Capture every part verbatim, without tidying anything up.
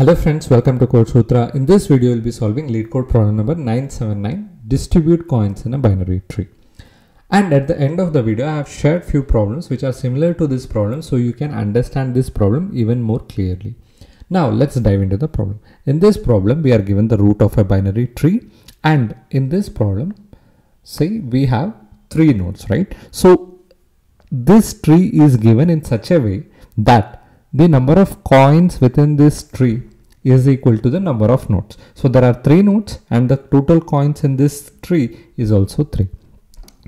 Hello friends, welcome to Code Sutra. In this video, we'll be solving LeetCode problem number nine seven nine, distribute coins in a binary tree. And at the end of the video, I have shared few problems which are similar to this problem, so you can understand this problem even more clearly. Now let's dive into the problem. In this problem, we are given the root of a binary tree, and in this problem, say we have three nodes, right? So this tree is given in such a way that the number of coins within this tree is equal to the number of nodes. So there are three nodes and the total coins in this tree is also three.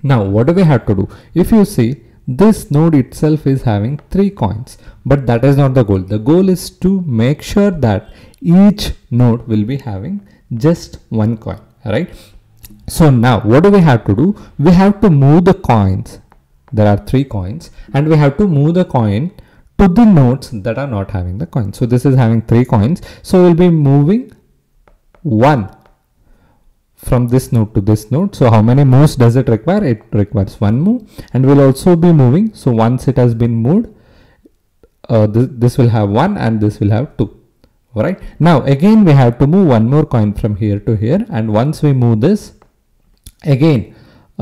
Now what do we have to do? If you see, this node itself is having three coins, but that is not the goal. The goal is to make sure that each node will be having just one coin, right? So now what do we have to do? We have to move the coins. There are three coins and we have to move the coin to the nodes that are not having the coin. So this is having three coins. So we'll be moving one from this node to this node. So how many moves does it require? It requires one move, and we'll also be moving. So once it has been moved, uh, th this will have one and this will have two. All right. Now again, we have to move one more coin from here to here. And once we move this again,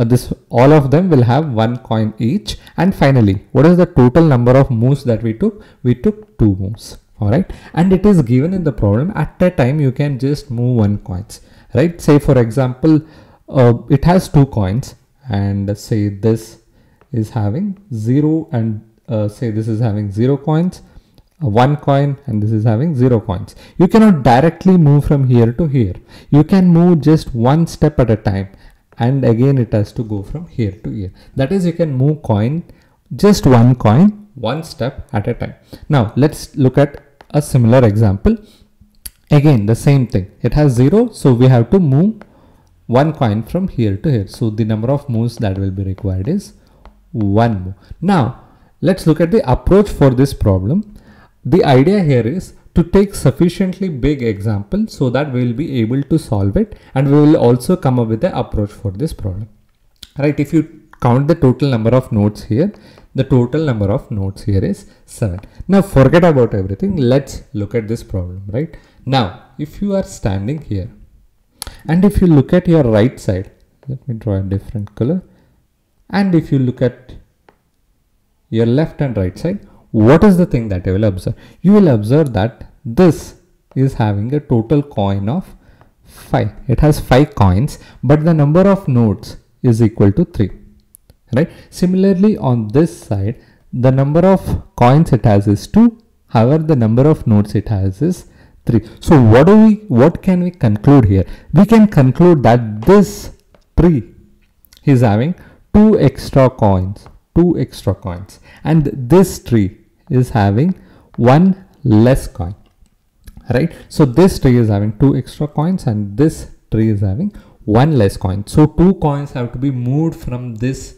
Uh, this all of them will have one coin each. And finally, what is the total number of moves that we took? We took two moves. All right. And it is given in the problem at a time you can just move one coins, right? Say for example, uh, it has two coins, and say this is having zero and uh, say this is having zero coins, uh, one coin, and this is having zero coins. You cannot directly move from here to here. You can move just one step at a time. And again, it has to go from here to here. That is, you can move coin, just one coin, one step at a time. Now let's look at a similar example. Again, the same thing. It has zero. So we have to move one coin from here to here. So the number of moves that will be required is one move. Now let's look at the approach for this problem. The idea here is to take sufficiently big example so that we will be able to solve it, and we will also come up with the approach for this problem. Right, if you count the total number of nodes here, the total number of nodes here is seven. Now forget about everything, let's look at this problem, right? Now if you are standing here and if you look at your right side, let me draw a different color, and if you look at your left and right side, what is the thing that you will observe? You will observe that this is having a total coin of five. It has five coins, but the number of nodes is equal to three, right? Similarly, on this side, the number of coins it has is two. However, the number of nodes it has is three. So what do we, what can we conclude here? We can conclude that this tree is having two extra coins, two extra coins, and this tree is having one less coin, right? So this tree is having two extra coins and this tree is having one less coin. So two coins have to be moved from this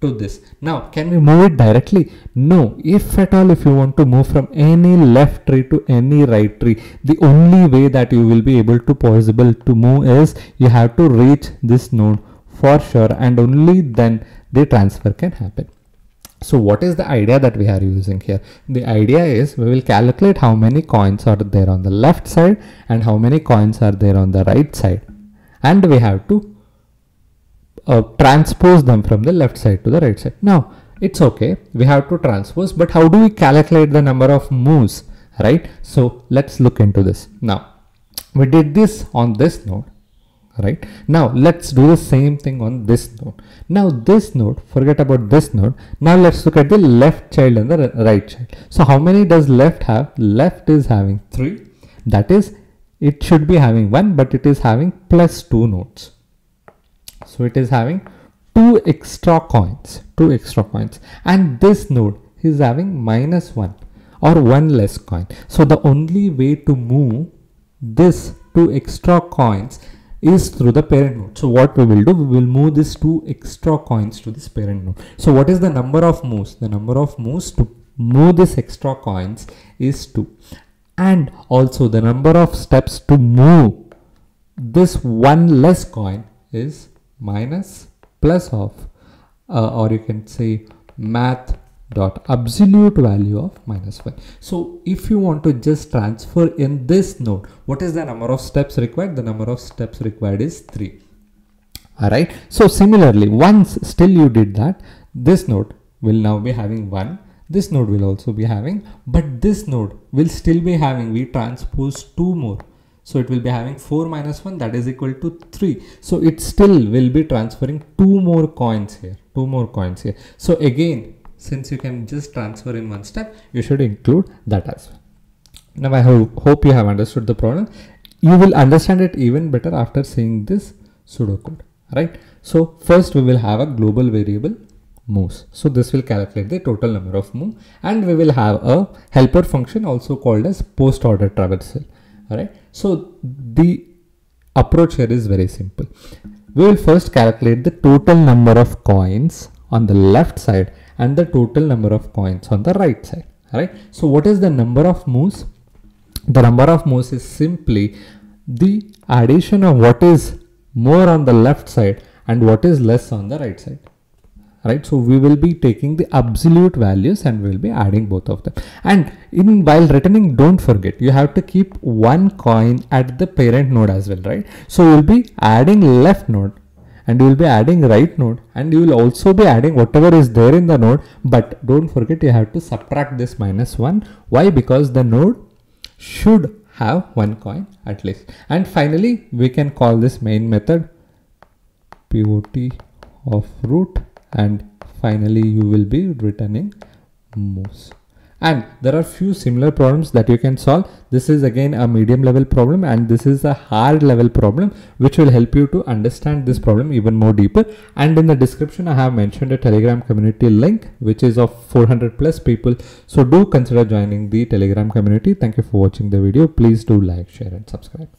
to this. Now, can we move it directly? No. If at all, if you want to move from any left tree to any right tree, the only way that you will be able to possible to move is you have to reach this node for sure, and only then the transfer can happen. So what is the idea that we are using here? The idea is we will calculate how many coins are there on the left side and how many coins are there on the right side. And we have to uh, transpose them from the left side to the right side. Now it's okay, we have to transpose, but how do we calculate the number of moves, right? So let's look into this. Now we did this on this node, right? Now let's do the same thing on this node. Now this node, forget about this node. Now let's look at the left child and the right child. So how many does left have? Left is having three. That is, it should be having one, but it is having plus two nodes. So it is having two extra coins, two extra coins. And this node is having minus one or one less coin. So the only way to move this two extra coins is through the parent node. So what we will do, we will move these two extra coins to this parent node. So what is the number of moves? The number of moves to move this extra coins is two. And also the number of steps to move this one less coin is minus plus of, uh, or you can say math dot absolute value of minus one. So if you want to just transfer in this node, what is the number of steps required? The number of steps required is three. Alright. So similarly, once still you did that, this node will now be having one. This node will also be having, but this node will still be having, we transpose two more. So it will be having four minus one, that is equal to three. So it still will be transferring two more coins here, two more coins here. So again, since you can just transfer in one step, you should include that as well. Now I ho- hope you have understood the problem. You will understand it even better after seeing this pseudo code, right? So first we will have a global variable moves. So this will calculate the total number of moves, and we will have a helper function also called as post order traversal. Alright, so the approach here is very simple. We will first calculate the total number of coins on the left side and the total number of coins on the right side. Alright, so what is the number of moves? The number of moves is simply the addition of what is more on the left side and what is less on the right side. Right, so we will be taking the absolute values and we will be adding both of them. And in while returning, don't forget you have to keep one coin at the parent node as well, right? So you will be adding left node and you will be adding right node, and you will also be adding whatever is there in the node. But don't forget you have to subtract this minus one. Why? Because the node should have one coin at least. And finally, we can call this main method P O T of root. And finally you will be returning moves. And there are few similar problems that you can solve. This is again a medium level problem, and this is a hard level problem, which will help you to understand this problem even more deeper. And in the description I have mentioned a Telegram community link, which is of four hundred plus people. So do consider joining the Telegram community. Thank you for watching the video. Please do like, share and subscribe.